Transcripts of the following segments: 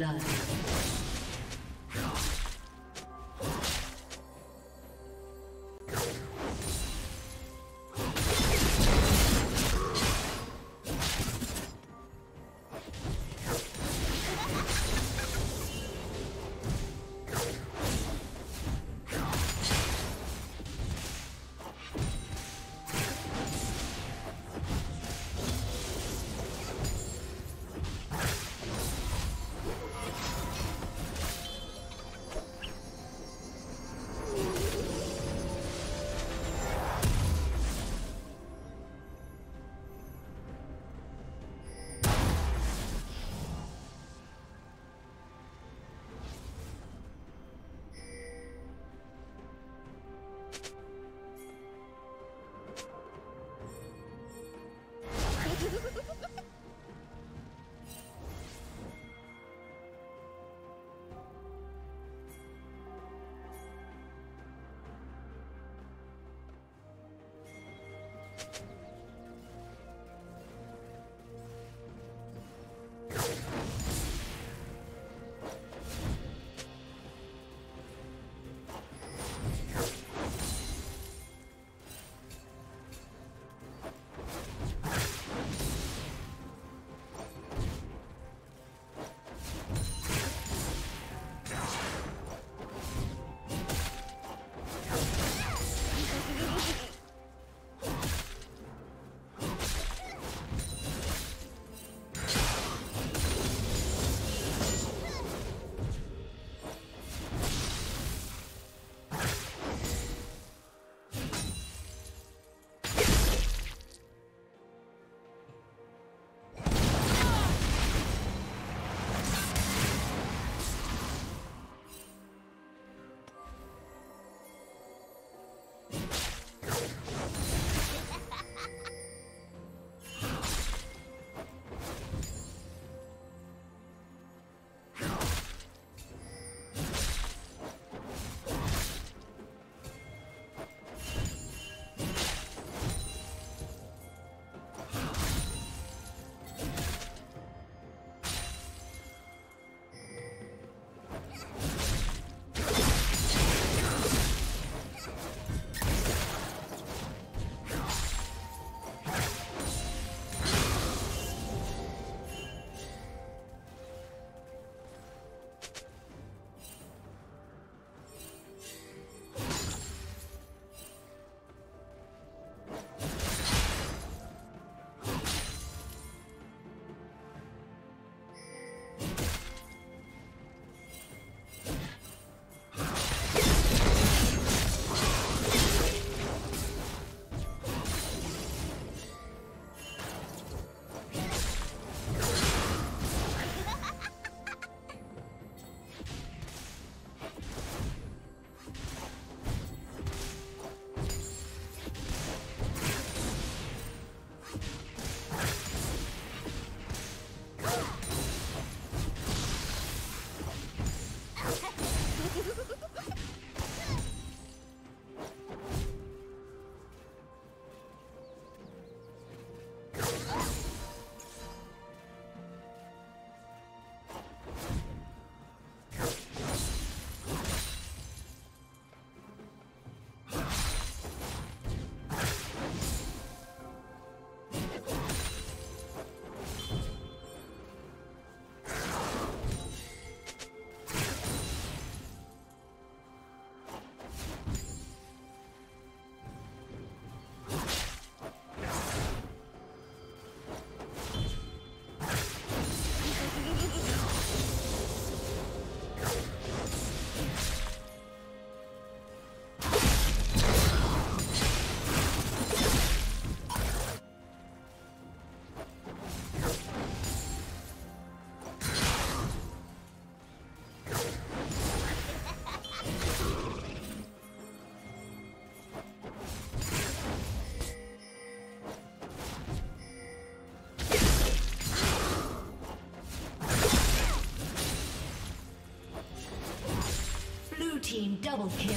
blood. Double kill.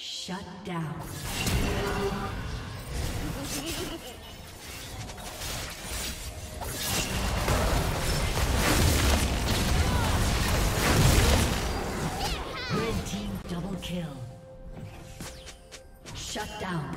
Shut down. Red team double kill. Shut down.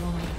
destroyed.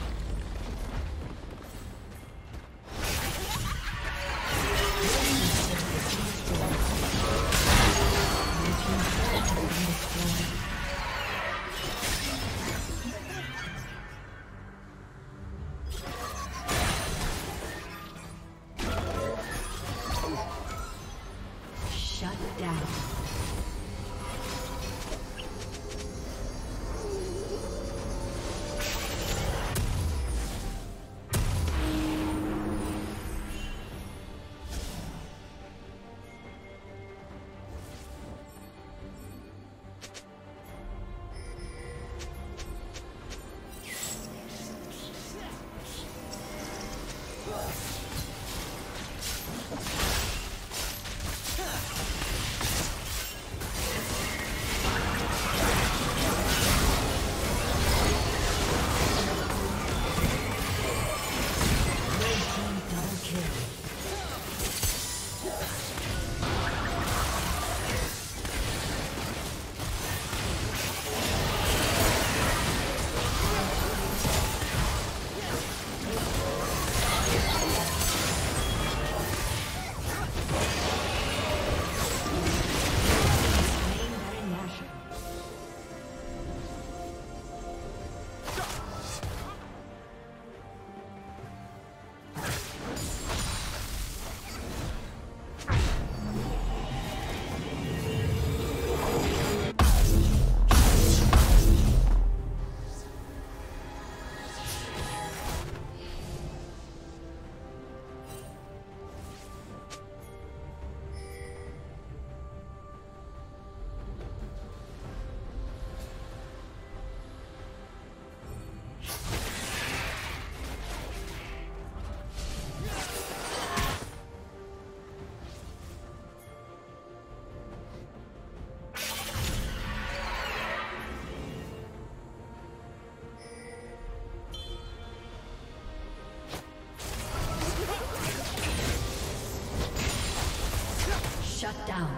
Shut down.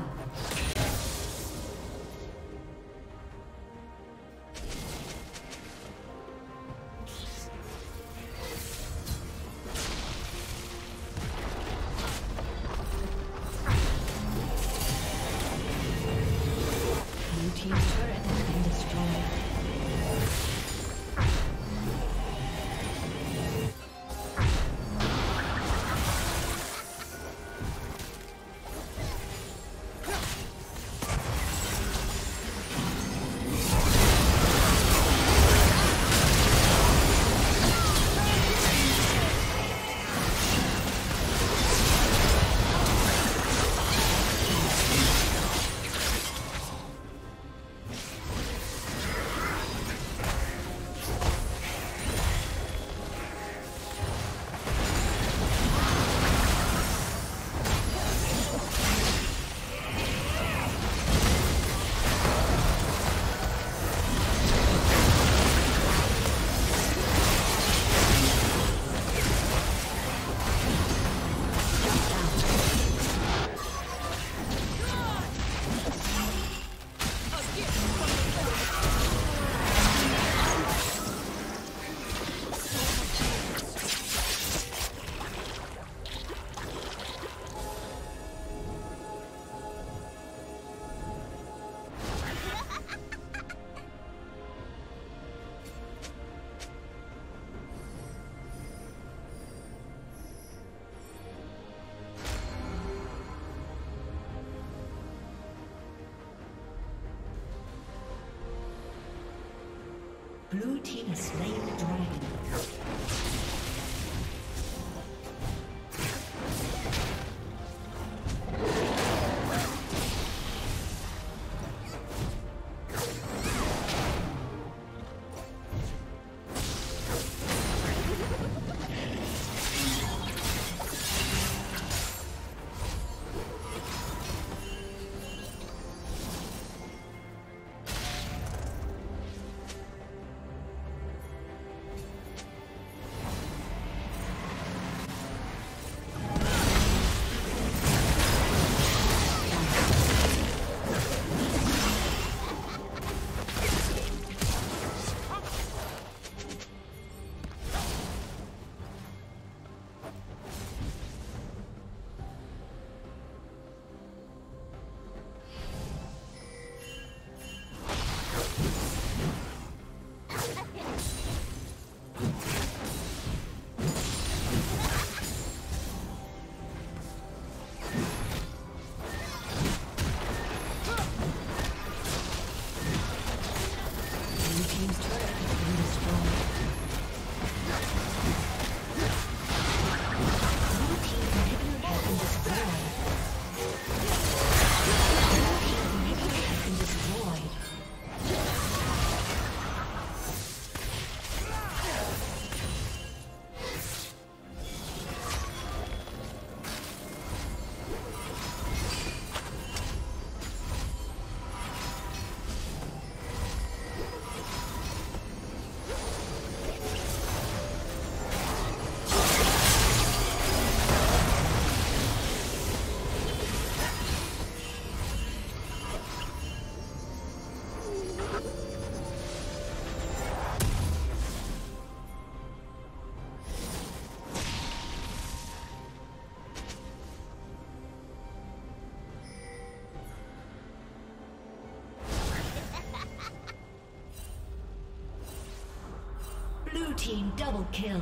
Blue team has slain the dragon. team double kill.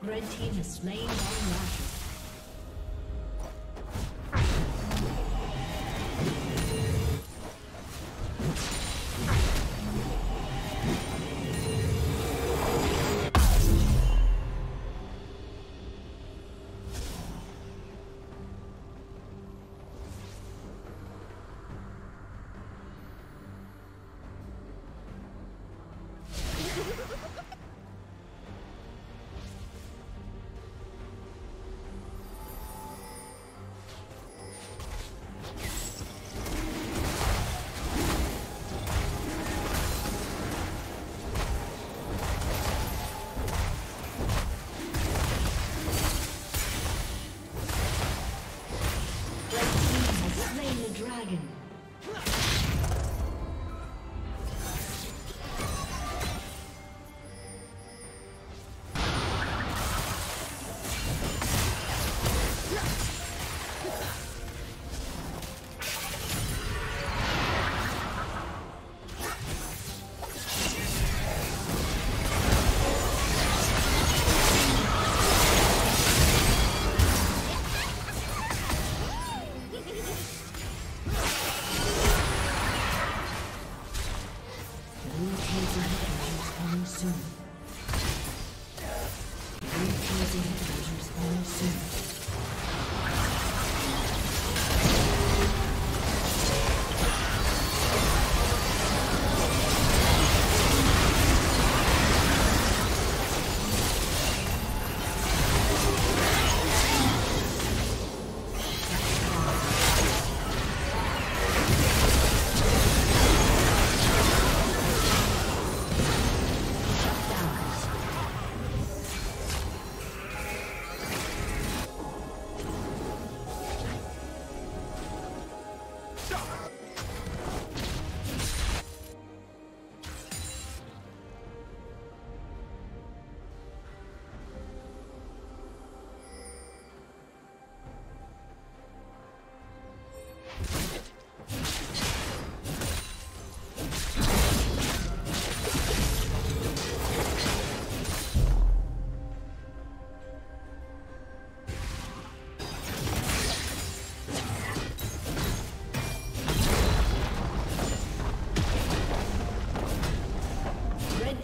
Red team has slain one.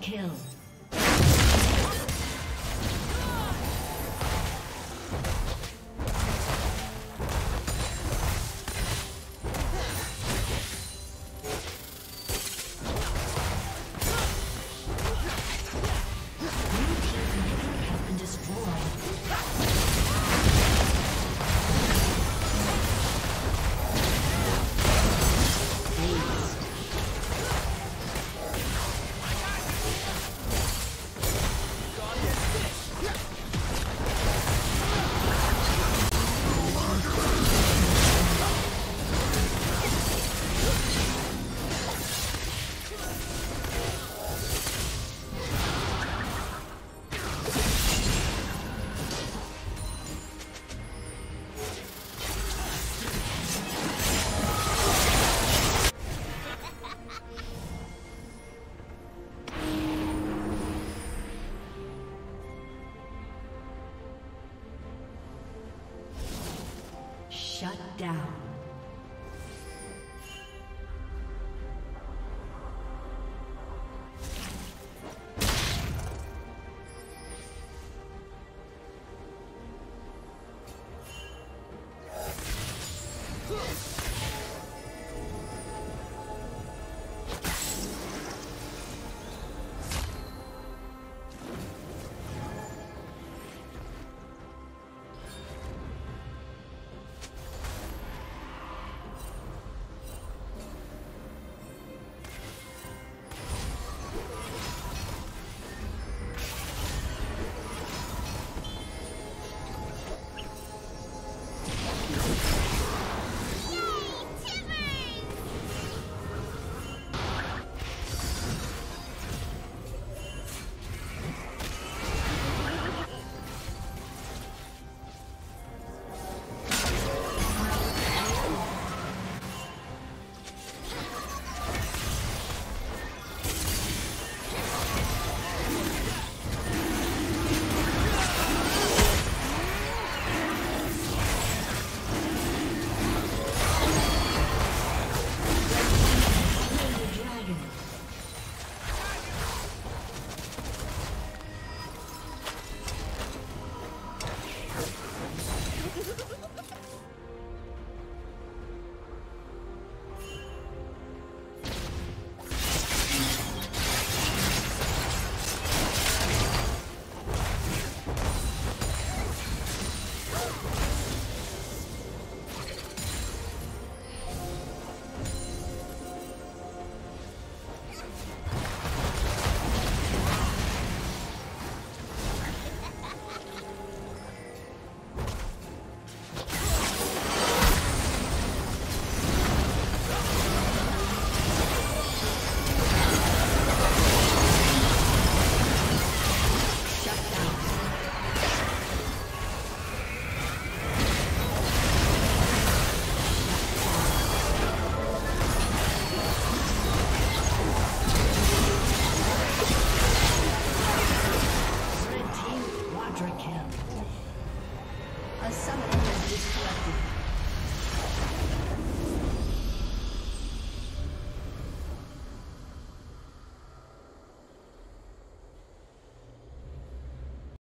Kill. Shut down. Quadra-kill. A summoner has disconnected.